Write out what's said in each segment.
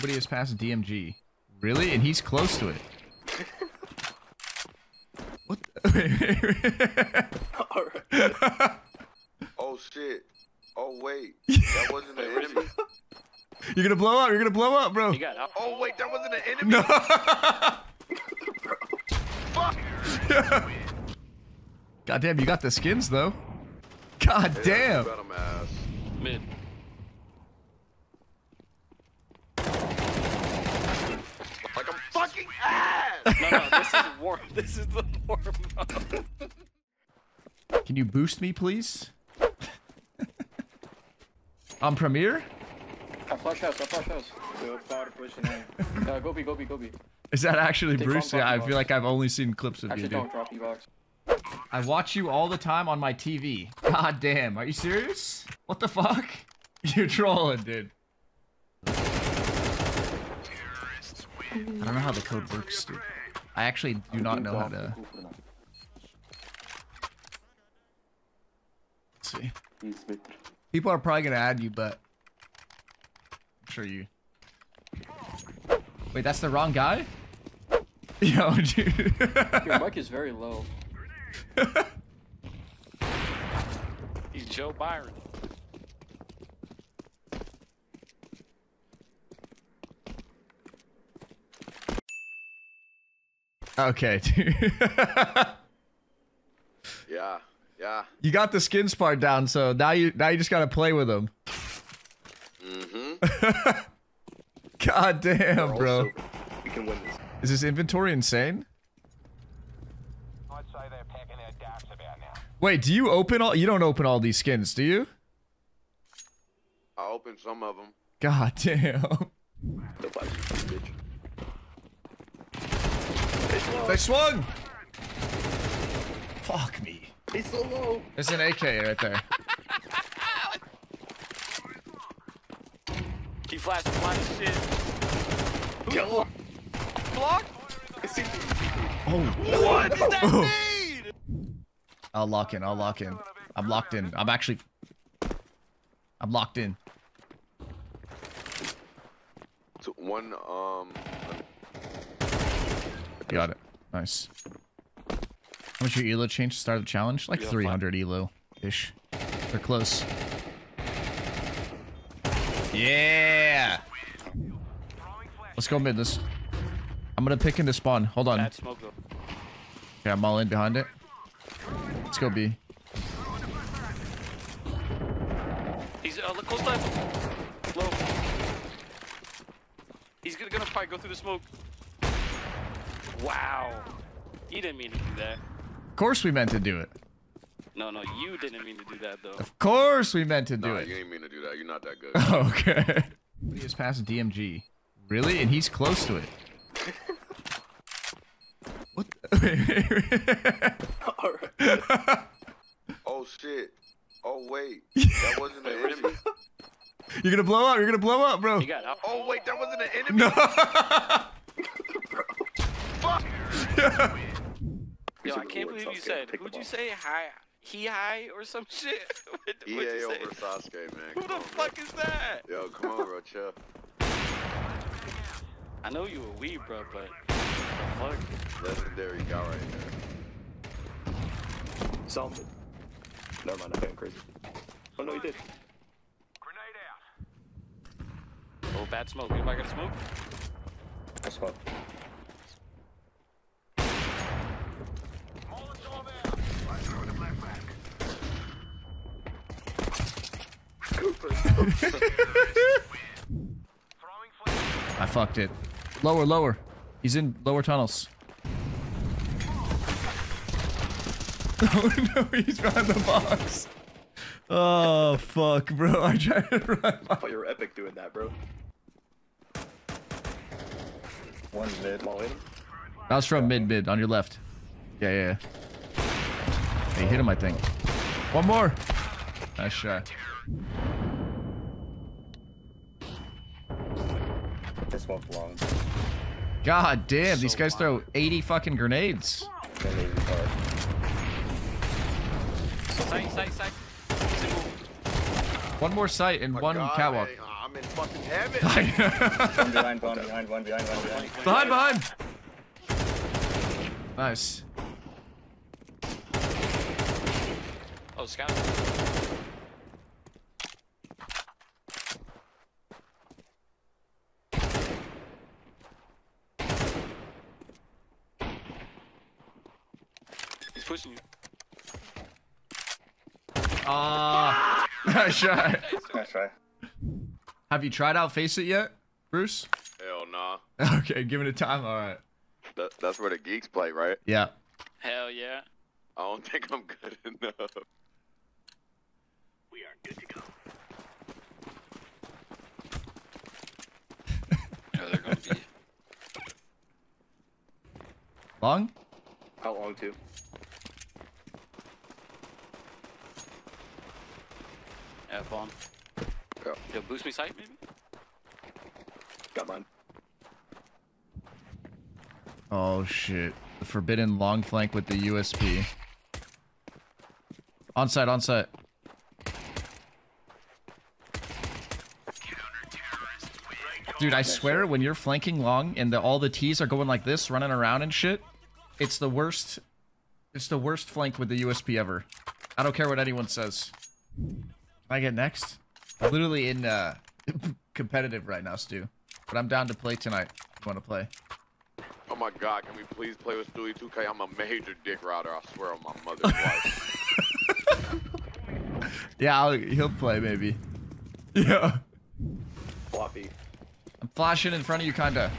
Nobody has passed DMG. Really? And he's close to it. What? Alright. Oh shit. Oh wait. That wasn't an enemy. You're gonna blow up. You're gonna blow up, bro. You got up. Oh wait, that wasn't an enemy. No. Fuck. Yeah. Goddamn, you got the skins though. Goddamn. Yeah, mid. Like a fucking ass. No, this is warm. This is the warm up. Can you boost me, please? I'm Premier. I flash house, I flash house. Go B, go B, go B. Is that actually Bruce? Yeah, I feel like I've only seen clips of you, dude. Don't drop E-box. I watch you all the time on my TV. God damn, are you serious? What the fuck? You're trolling, dude. I don't know how the code works, dude. I actually do not know how to... Let's see. People are probably gonna add you, but... Sure you. Wait, that's the wrong guy? Yo, dude. Your mic is very low. He's Joe Byron. Okay, dude. Yeah, yeah. You got the skins part down, so now you just gotta play with them. God damn, bro. We can win this. Is this inventory insane? I'd say they're packing their daps about now. Wait, do you open all? You don't open all these skins, do you? I open some of them. God damn. They swung. Fuck me. He's so low. There's an AK right there. He flashed my shit. Yo. Block? Oh. What does that mean? I'll lock in. I'll lock in. I'm locked in. I'm actually... I'm locked in. So one, Got it. Nice. How much your ELO changed to start the challenge? Like 300 ELO-ish. They're close. Yeah! Let's go mid this. I'm gonna pick into spawn. Hold on. Okay, I'm all in behind it. Let's go B. He's close left. Low. He's gonna probably go through the smoke. Wow. He didn't mean to do that. Of course we meant to do it. No, no, you didn't mean to do that, though. Of course we meant to do it. No, you didn't mean to do that. You're not that good. Okay. He just passed DMG. Really? And he's close to it. What? Alright. Oh, shit. Oh, wait. That wasn't an enemy. You're gonna blow up. You're gonna blow up, bro. You got up. Oh, wait. That wasn't an enemy. No. Fuck. Yeah. Yo, I can't believe you said. Who'd you say hi? He high or some shit? EA over Sasuke, man. Who the fuck is that? Yo, come on, bro, chill. I know you a weeb, bro, but what the fuck? Legendary guy right there. Something. Never mind, I'm going crazy. Oh no, he did. Grenade out. Oh, bad smoke. Anybody got a smoke? I smoked. I fucked it. Lower, lower. He's in lower tunnels. Oh no, he's behind the box. Oh fuck, bro. I tried to run. I thought you were epic doing that, bro. One mid. That was from mid on your left. Yeah, yeah. Hey, hit him, I think. One more. Nice shot. This one belongs. God damn, so these guys throw 80 fucking grenades. Sight, sight, sight. One more sight and one catwalk. I'm in fucking heaven. Behind, behind. Behind. Nice. Oh, scout. He's pushing you. Ah, nice shot. Nice try. Have you tried out Faceit yet, Bruce? Hell nah. Okay, give it a time. All right. That's where the geeks play, right? Yeah. Hell yeah. I don't think I'm good enough. We are good to go. Yeah, they're gonna be long. How long too? Yeah, bomb. Go. Yo, boost me sight, maybe. Got mine. Oh shit! The forbidden long flank with the USP. On site, on site. Dude, I swear, when you're flanking long and all the T's are going like this, running around and shit, it's the worst. It's the worst flank with the USP ever. I don't care what anyone says. Can I get next? I'm literally in competitive right now, Stu. But I'm down to play tonight. If you want to play? Oh my god, can we please play with Stewie 2K? I'm a major dick rider, I swear on my mother's wife. Yeah, he'll play maybe. Yeah. Floppy. I'm flashing in front of you, kinda.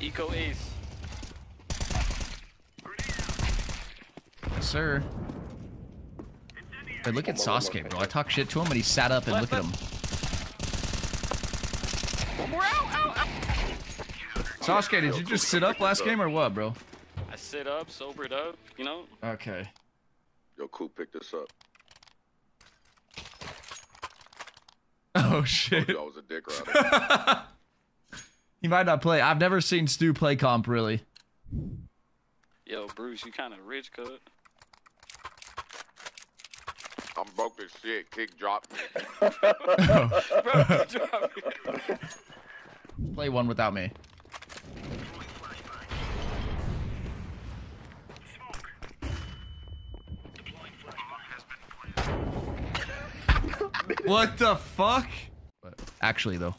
Eco ace. Yes, sir. Hey, look at Sasuke, bro. I talk shit to him and he sat up and looked at him. Sasuke, did you just sit up last game or what, bro? I sit up, sobered up, you know? Okay. Yo, Coop, pick this up. Oh, shit. I was a dick rider. He might not play. I've never seen Stu play comp, really. Yo, Bruce, you kind of rich, cut. I'm broke as shit. Kick drop me. Bro, kick drop me. Play one without me. What the fuck? Actually, though.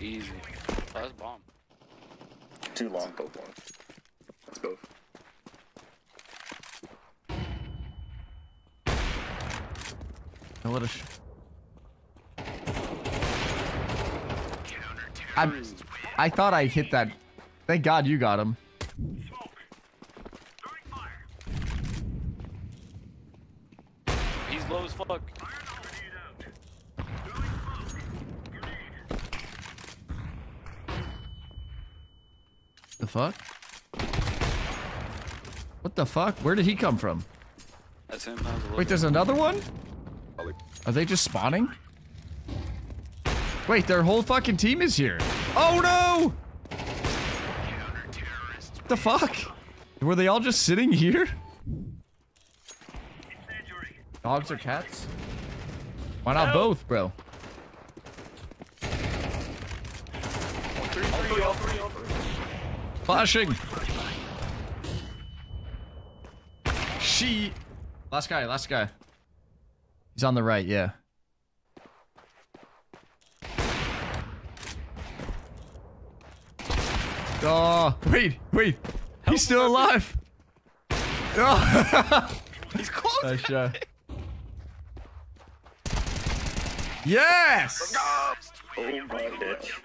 Easy. Oh, that's bomb. Too long, both long. That's both. I thought I hit that. Thank God you got him. He's low as fuck. The fuck? What the fuck? Where did he come from? That's him. Wait, there's another one? Are they just spawning? Wait, their whole fucking team is here. Oh no! What the fuck? Were they all just sitting here? Dogs or cats? Why not both, bro? Flashing! She. Last guy, last guy. He's on the right, yeah. Oh, wait. He's still alive. Oh. He's close. Nice shot. Yes. Oh, my bitch.